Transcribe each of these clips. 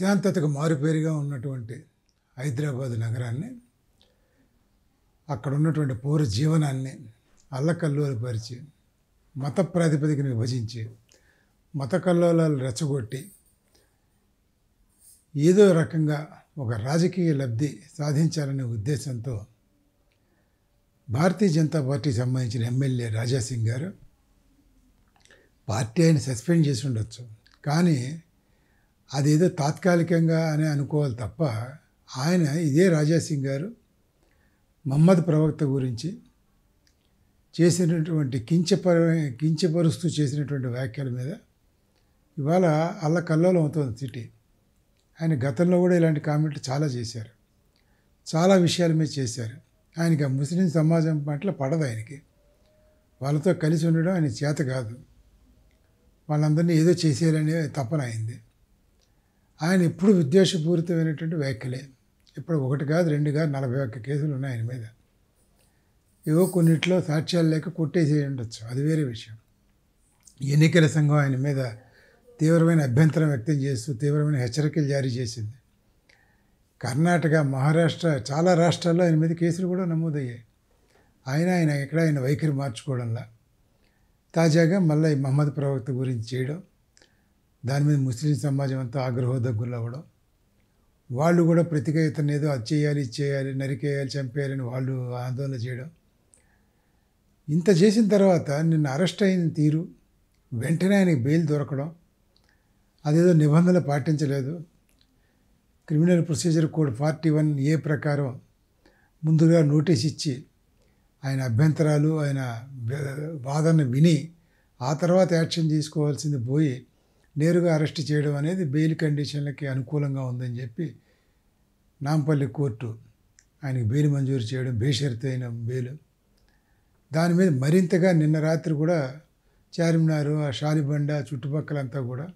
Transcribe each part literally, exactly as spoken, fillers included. అశాంతతకు మారుపేరుగా ఉన్నటువంటి హైదరాబాద్ నగరాన్ని, అక్కడ ఉన్నటువంటి పౌర జీవనాన్ని అల్లకల్లోలపరిచి, మత ప్రాతిపదికను విభజించి, మత కల్లోలాలు రెచ్చగొట్టి, ఏదో రకంగా ఒక రాజకీయ లబ్ధి సాధించాలనే ఉద్దేశంతో భారతీయ జనతా పార్టీకి సంబంధించిన ఎమ్మెల్యే రాజా సింగ్ గారు పార్టీ ఆయన సస్పెండ్ చేసి ఉండొచ్చు, కానీ అదేదో తాత్కాలికంగా అని అనుకోవాలి తప్ప, ఆయన ఇదే రాజా సింగ్ గారు మహమ్మద్ ప్రవక్త గురించి చేసినటువంటి కించపర కించపరుస్తూ చేసినటువంటి వ్యాఖ్యల మీద ఇవాళ అల్లకల్లోలం అవుతుంది సిటీ. ఆయన గతంలో కూడా ఇలాంటి కామెంట్లు చాలా చేశారు, చాలా విషయాల మీద చేశారు. ఆయనకి ఆ ముస్లిం సమాజం పట్ల పడదు, ఆయనకి వాళ్ళతో కలిసి ఉండడం ఆయన చేత కాదు, వాళ్ళందరినీ ఏదో చేసేయాలనే తపన అయింది. ఆయన ఎప్పుడు విద్వేషపూరితమైనటువంటి వ్యాఖ్యలే, ఇప్పుడు ఒకటి కాదు రెండు కాదు నలభై ఒక్క కేసులు ఉన్నాయి ఆయన మీద. ఏవో కొన్నిట్లో సాక్ష్యాలు లేక కొట్టేసి ఉండొచ్చు, అది వేరే విషయం. ఎన్నికల సంఘం ఆయన మీద తీవ్రమైన అభ్యంతరం వ్యక్తం చేస్తూ తీవ్రమైన హెచ్చరికలు జారీ చేసింది. కర్ణాటక, మహారాష్ట్ర, చాలా రాష్ట్రాల్లో ఆయన మీద కేసులు కూడా నమోదయ్యాయి. ఆయన ఆయన ఎక్కడ ఆయన వైఖరి మార్చుకోవడంలా తాజాగా మళ్ళీ మహమ్మద్ ప్రవక్త గురించి చేయడం, దాని మీద ముస్లిం సమాజం అంతా ఆగ్రహోదగ్గులవ్వడం, వాళ్ళు కూడా ప్రతిగా ఇతను ఏదో అది చేయాలి, ఇది చేయాలి, నరికేయాలి, చంపేయాలని వాళ్ళు ఆందోళన చేయడం. ఇంత చేసిన తర్వాత నిన్న అరెస్ట్ అయిన తీరు, వెంటనే ఆయనకి బెయిల్ దొరకడం, అదేదో నిబంధనలు పాటించలేదు. Criminal procedure code forty one A ప్రకారం ముందుగా నోటీస్ ఇచ్చి ఆయన అభ్యంతరాలు ఆయన వాదన విని ఆ తర్వాత యాక్షన్ తీసుకోవాల్సింది పోయి నేరుగా అరెస్ట్ చేయడం అనేది బెయిల్ కండిషన్లకి అనుకూలంగా ఉందని చెప్పి నాంపల్లి కోర్టు ఆయనకి బెయిల్ మంజూరు చేయడం, బేషరతు అయిన బెయిల్. దాని మీద మరింతగా నిన్న రాత్రి కూడా చార్మినారు, ఆ షాలిబండ చుట్టుపక్కలంతా కూడా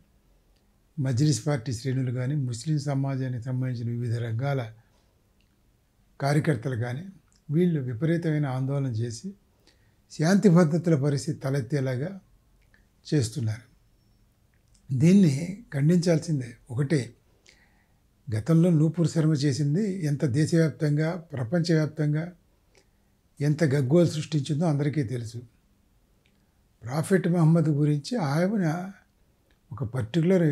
మజ్లిస్ పార్టీ శ్రేణులు కానీ, ముస్లిం సమాజానికి సంబంధించిన వివిధ రంగాల కార్యకర్తలు కానీ వీళ్ళు విపరీతమైన ఆందోళన చేసి శాంతి భద్రతల పరిస్థితి తలెత్తేలాగా చేస్తున్నారు. దీన్ని ఖండించాల్సిందే. ఒకటే, గతంలో నూపూర్ శర్మ చేసింది ఎంత దేశవ్యాప్తంగా ప్రపంచవ్యాప్తంగా ఎంత గగ్గోలు సృష్టించిందో అందరికీ తెలుసు. ప్రాఫెట్ మహమ్మద్ గురించి ఆయన ఒక పర్టికులర్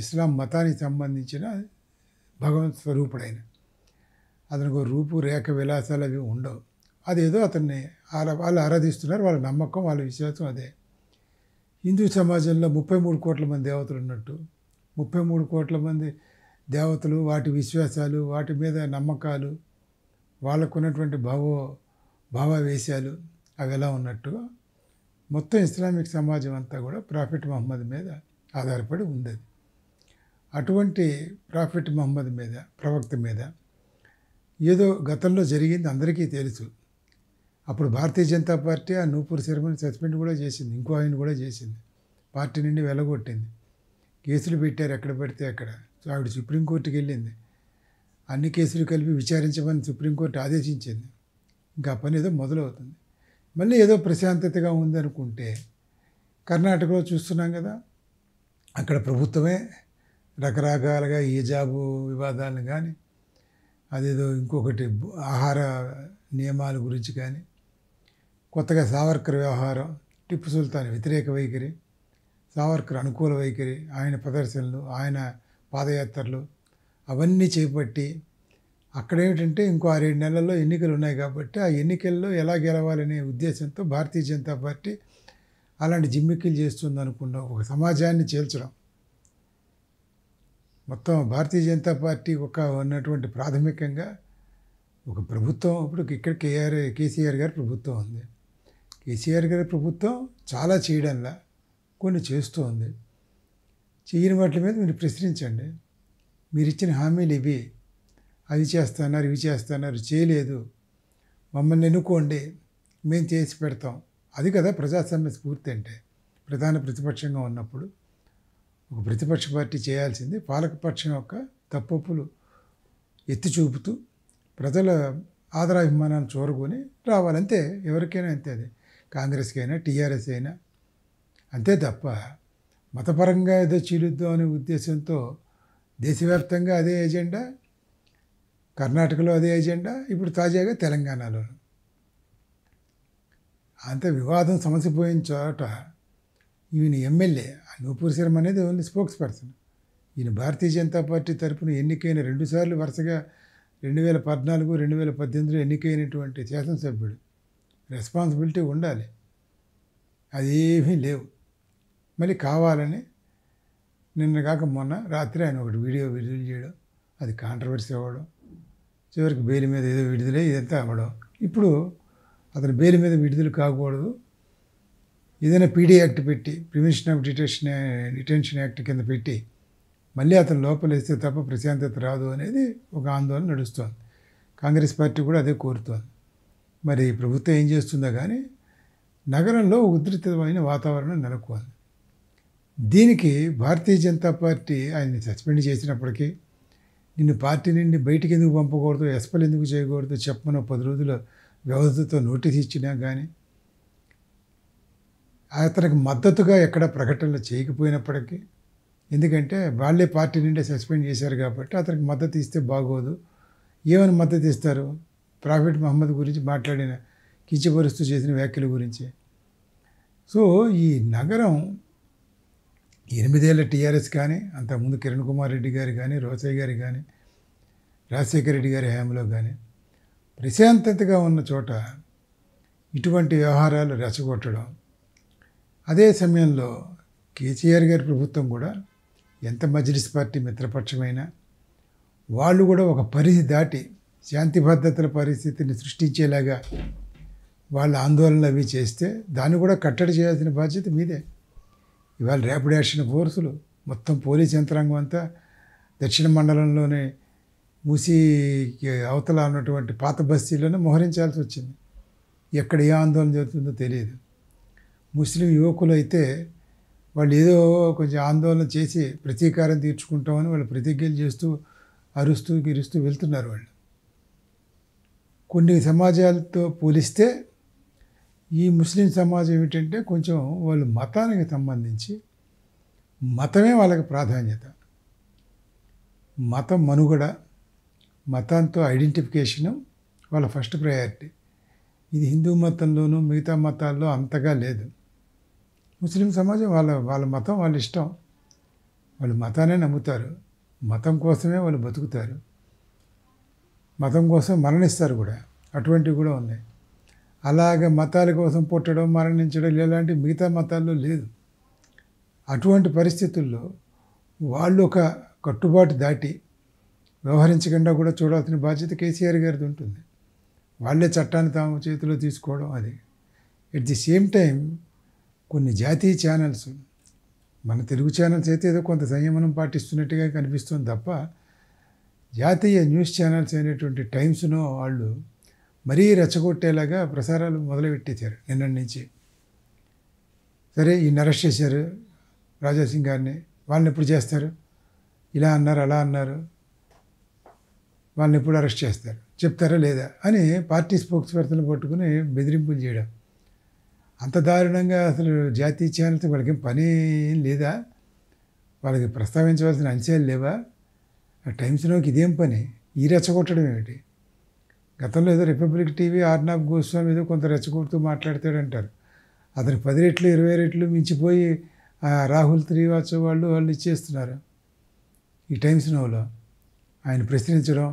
ఇస్లాం మతానికి సంబంధించిన భగవంత్ స్వరూపుడైన అతనికి రూపురేఖ విలాసాలు అవి ఉండవు, అదేదో అతన్ని వాళ్ళు ఆరాధిస్తున్నారు, వాళ్ళ నమ్మకం వాళ్ళ విశ్వాసం అదే. హిందూ సమాజంలో ముప్పై మూడు కోట్ల మంది దేవతలు ఉన్నట్టు, ముప్పై మూడు కోట్ల మంది దేవతలు వాటి విశ్వాసాలు, వాటి మీద నమ్మకాలు, వాళ్ళకున్నటువంటి భావో భావావేశాలు అవి ఎలా ఉన్నట్టు మొత్తం ఇస్లామిక్ సమాజం అంతా కూడా ప్రాఫెట్ మహమ్మద్ మీద ఆధారపడి ఉంది. అటువంటి ప్రాఫెట్ మహమ్మద్ మీద, ప్రవక్త మీద ఏదో గతంలో జరిగింది అందరికీ తెలుసు. అప్పుడు భారతీయ జనతా పార్టీ ఆ నూపూర్ శర్మని సస్పెండ్ కూడా చేసింది, ఇంకో ఆయన కూడా చేసింది, పార్టీ నుండి వెలగొట్టింది, కేసులు పెట్టారు ఎక్కడ పడితే అక్కడ. సో ఆవిడ సుప్రీంకోర్టుకి వెళ్ళింది, అన్ని కేసులు కలిపి విచారించమని సుప్రీంకోర్టు ఆదేశించింది. ఇంకా పని ఏదో మొదలవుతుంది. మళ్ళీ ఏదో ప్రశాంతతగా ఉందనుకుంటే కర్ణాటకలో చూస్తున్నాం కదా, అక్కడ ప్రభుత్వమే రకరకాలుగా హిజాబు వివాదాలను కానీ, అదేదో ఇంకొకటి ఆహార నియమాల గురించి కానీ, కొత్తగా సావర్కర్ వ్యవహారం, టిప్పు సుల్తాన్ వ్యతిరేక వైఖరి, సావర్కర్ అనుకూల వైఖరి, ఆయన ప్రదర్శనలు, ఆయన పాదయాత్రలు అవన్నీ చేపట్టి అక్కడేమిటంటే ఇంకో ఆరేడు నెలల్లో ఎన్నికలు ఉన్నాయి కాబట్టి ఆ ఎన్నికల్లో ఎలా గెలవాలనే ఉద్దేశంతో భారతీయ జనతా పార్టీ అలాంటి జిమ్మిక్కులు చేస్తుంది అనుకున్న ఒక సమాజాన్ని చేల్చడం. మొత్తం భారతీయ జనతా పార్టీ ఒక ఉన్నటువంటి ప్రాథమికంగా ఒక ప్రభుత్వం. ఇప్పుడు ఇక్కడ కేఆర్ కేసీఆర్ గారి ప్రభుత్వం ఉంది. కేసీఆర్ గారి ప్రభుత్వం చాలా చేయడంలా కొన్ని చేస్తూ ఉంది. చేయని వాటి మీద మీరు ప్రశ్నించండి, మీరు ఇచ్చిన హామీలు ఇవి, అవి చేస్తున్నారు, ఇవి చేస్తున్నారు, చేయలేదు, మమ్మల్ని ఎన్నుకోండి మేము చేసి పెడతాం. అది కదా ప్రజాస్వామ్య స్ఫూర్తి అంటే. ప్రధాన ప్రతిపక్షంగా ఉన్నప్పుడు ఒక ప్రతిపక్ష పార్టీ చేయాల్సింది పాలకపక్షం యొక్క తప్పులు ఎత్తి చూపుతూ ప్రజల ఆదరాభిమానాన్ని చూరగొని రావాలంతే. ఎవరికైనా అంతే, అది కాంగ్రెస్కి అయినా టీఆర్ఎస్ అయినా అంతే తప్ప మతపరంగా ఏదో చీలుద్దాం అనే ఉద్దేశంతో దేశవ్యాప్తంగా అదే ఎజెండా, కర్ణాటకలో అదే ఎజెండా, ఇప్పుడు తాజాగా తెలంగాణలో. అంత వివాదం సమస్య పోయిన చోట ఈయన ఎమ్మెల్యే నూపూర్ శర్మ అనేది ఓన్లీ స్పోక్స్ పర్సన్. ఈయన భారతీయ జనతా పార్టీ తరఫున ఎన్నికైన రెండుసార్లు వరుసగా రెండు వేల పద్నాలుగు రెండు వేల పద్దెనిమిదిలో ఎన్నికైనటువంటి శాసనసభ్యుడు. రెస్పాన్సిబిలిటీ ఉండాలి, అదేమీ లేవు. మళ్ళీ కావాలని నిన్న కాక మొన్న రాత్రి ఆయన ఒకటి వీడియో విడుదల చేయడం, అది కాంట్రవర్సీ అవ్వడం, చివరికి బెయిల్ మీద ఏదో విడుదలే ఇదంతా అవ్వడం. ఇప్పుడు అతను బెయిల్ మీద విడుదల కాకూడదు, ఏదైనా పీడీ యాక్ట్ పెట్టి, prevention of detention detention act కింద పెట్టి మళ్ళీ అతను లోపలేస్తే తప్ప ప్రశాంతత రాదు అనేది ఒక ఆందోళన నడుస్తోంది. కాంగ్రెస్ పార్టీ కూడా అదే కోరుతోంది. మరి ప్రభుత్వం ఏం చేస్తుందో కానీ నగరంలో ఉధృతమైన వాతావరణం నెలకొంది. దీనికి భారతీయ జనతా పార్టీ ఆయన్ని సస్పెండ్ చేసినప్పటికీ, నిన్ను పార్టీ నుండి బయటికి ఎందుకు పంపకూడదు, ఎస్పల్ ఎందుకు చేయకూడదు చెప్పమని పది రోజుల వ్యవధితో నోటీస్ ఇచ్చినా కానీ, అతనికి మద్దతుగా ఎక్కడ ప్రకటనలు చేయకపోయినప్పటికీ, ఎందుకంటే వాళ్ళే పార్టీ నుండి సస్పెండ్ చేశారు కాబట్టి అతనికి మద్దతు ఇస్తే బాగోదు. ఏమని మద్దతు ఇస్తారు? ప్రాఫిట్ మహమ్మద్ గురించి మాట్లాడిన కించపరుస్తూ చేసిన వ్యాఖ్యల గురించి. సో ఈ నగరం ఎనిమిదేళ్ల టీఆర్ఎస్ కానీ, అంతకుముందు కిరణ్ కుమార్ రెడ్డి గారు కానీ, రోసయ్య గారు కానీ, రాజశేఖర రెడ్డి గారి హయాంలో కానీ ప్రశాంతతగా ఉన్న చోట ఇటువంటి వ్యవహారాలు రెచ్చగొట్టడం. అదే సమయంలో కేసీఆర్ గారి ప్రభుత్వం కూడా ఎంత మజ్లిస్ పార్టీ మిత్రపక్షమైనా వాళ్ళు కూడా ఒక పరిధి దాటి శాంతి భద్రతల పరిస్థితిని సృష్టించేలాగా వాళ్ళ ఆందోళనలు అవి చేస్తే దాన్ని కూడా కట్టడి చేయాల్సిన బాధ్యత మీదే. ఇవాళ ర్యాపిడ్ యాక్షన్ ఫోర్సులు, మొత్తం పోలీస్ యంత్రాంగం అంతా దక్షిణ మండలంలోనే మూసి అవతల ఉన్నటువంటి పాత బస్తీలోనే మోహరించాల్సి వచ్చింది. ఎక్కడ ఏ ఆందోళన జరుగుతుందో తెలియదు. ముస్లిం యువకులు అయితే వాళ్ళు ఏదో కొంచెం ఆందోళన చేసి ప్రతీకారం తీర్చుకుంటామని వాళ్ళు ప్రతిజ్ఞలు చేస్తూ అరుస్తూ గిరుస్తూ వెళ్తున్నారు. వాళ్ళు కొన్ని సమాజాలతో పోలిస్తే ఈ ముస్లిం సమాజం ఏమిటంటే కొంచెం వాళ్ళు మతానికి సంబంధించి, మతమే వాళ్ళకి ప్రాధాన్యత, మతం మనుగడ, మతంతో ఐడెంటిఫికేషను వాళ్ళ ఫస్ట్ ప్రయారిటీ. ఇది హిందూ మతంలోనూ మిగతా మతాల్లో అంతగా లేదు. ముస్లిం సమాజం వాళ్ళ వాళ్ళ మతం వాళ్ళ ఇష్టం, వాళ్ళు మతాన్నే నమ్ముతారు, మతం కోసమే వాళ్ళు బతుకుతారు, మతం కోసం మరణిస్తారు కూడా, అటువంటివి కూడా ఉన్నాయి. అలాగే మతాల కోసం పుట్టడం మరణించడం ఇలాంటి మిగతా మతాల్లో లేదు. అటువంటి పరిస్థితుల్లో వాళ్ళు ఒక కట్టుబాటు దాటి వ్యవహరించకుండా కూడా చూడాల్సిన బాధ్యత కేసీఆర్ గారిది ఉంటుంది. వాళ్ళే చట్టాన్ని తాము చేతిలో తీసుకోవడం. అది ఎట్ ది సేమ్ టైం కొన్ని జాతీయ ఛానల్స్, మన తెలుగు ఛానల్స్ అయితే ఏదో కొంత సంయమనం పాటిస్తున్నట్టుగా కనిపిస్తుంది తప్ప, జాతీయ న్యూస్ ఛానల్స్ అయినటువంటి టైమ్స్ను వాళ్ళు మరీ రెచ్చగొట్టేలాగా ప్రసారాలు మొదలుపెట్టేశారు నిన్నటి నుంచి. సరే, ఈయన అరెస్ట్ చేశారు రాజా సింగ్ గారిని, వాళ్ళని ఎప్పుడు చేస్తారు, ఇలా అన్నారు అలా అన్నారు, వాళ్ళని ఎప్పుడు అరెస్ట్ చేస్తారు చెప్తారా లేదా అని పార్టీ స్పోక్స్ పర్సన్లు పట్టుకుని బెదిరింపులు చేయడం అంత దారుణంగా. అసలు జాతీయ ఛానల్స్ వాళ్ళకేం పని లేదా? వాళ్ళకి ప్రస్తావించవలసిన అంశాలు లేవా? ఆ టైమ్స్లోకి ఇదేం పని? ఈ రెచ్చగొట్టడం ఏమిటి? గతంలో ఏదో రిపబ్లిక్ టీవీ ఆర్నాబ్ గోస్వామి ఏదో కొంత రెచ్చగొడుతూ మాట్లాడతాడంటారు. అతను పది రెట్లు ఇరవై రెట్లు మించిపోయి రాహుల్ త్రీవాచ్ వాళ్ళు వాళ్ళు ఇచ్చేస్తున్నారు ఈ టైమ్స్ నోలో. ఆయన ప్రశ్నించడం,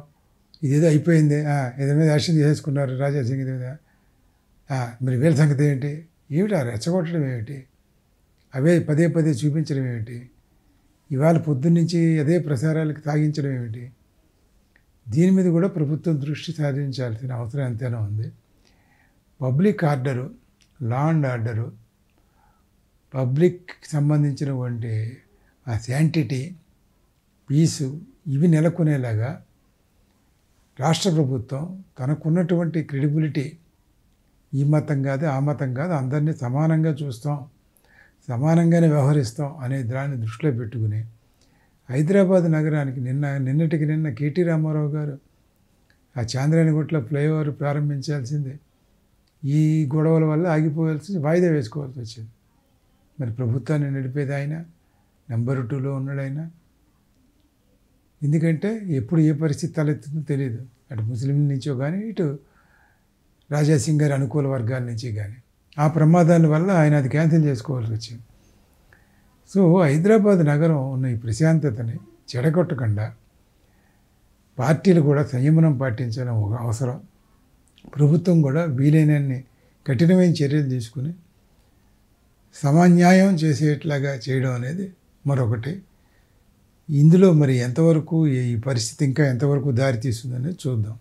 ఇదేదో అయిపోయింది, ఏదో మీద యాక్షన్ చేసేసుకున్నారు రాజా సింగ్ మీద, మరి వీళ్ళ సంగతి ఏంటి, ఏమిటి ఆ రెచ్చగొట్టడం ఏమిటి, అవే పదే పదే చూపించడం ఏమిటి, ఇవాళ పొద్దున్నుంచి అదే ప్రసారాలకు తాగించడం ఏమిటి? దీని మీద కూడా ప్రభుత్వం దృష్టి సాధించాల్సిన అవసరం ఎంతైనా ఉంది. Public order, law and order, public సంబంధించినటువంటి ఆ శాంటిటీ, పీసు ఇవి నెలకొనేలాగా రాష్ట్ర ప్రభుత్వం తనకున్నటువంటి క్రెడిబిలిటీ, ఈ మతం కాదు ఆ మతం కాదు అందరినీ సమానంగా చూస్తాం, సమానంగానే వ్యవహరిస్తాం అనే దాన్ని దృష్టిలో పెట్టుకుని హైదరాబాద్ నగరానికి నిన్న నిన్నటికి నిన్న కేటీ రామారావు గారు ఆ చాంద్రాయణగుట్ల ఫ్లైఓవర్ ప్రారంభించాల్సిందే ఈ గొడవల వల్ల ఆగిపోవాల్సి వాయిదా వేసుకోవాల్సి వచ్చింది. మరి ప్రభుత్వాన్ని నడిపేది ఆయన, నెంబర్ టూలో ఉన్నాడు ఆయన, ఎందుకంటే ఎప్పుడు ఏ పరిస్థితి తలెత్తుందో తెలియదు. అటు ముస్లిం నుంచో కానీ ఇటు రాజా సింగ్ గారి అనుకూల వర్గాల నుంచి కానీ ఆ ప్రమాదాల వల్ల ఆయన అది క్యాన్సిల్ చేసుకోవాల్సి వచ్చింది. సో హైదరాబాద్ నగరం ఉన్న ఈ ప్రశాంతతని చెడగొట్టకుండా పార్టీలు కూడా సంయమనం పాటించడం ఒక అవసరం. ప్రభుత్వం కూడా వీలైనన్ని కఠినమైన చర్యలు తీసుకుని సమన్యాయం చేసేట్లాగా చేయడం అనేది మరొకటి. ఇందులో మరి ఎంతవరకు ఈ పరిస్థితి ఇంకా ఎంతవరకు దారితీస్తుందనేది చూద్దాం.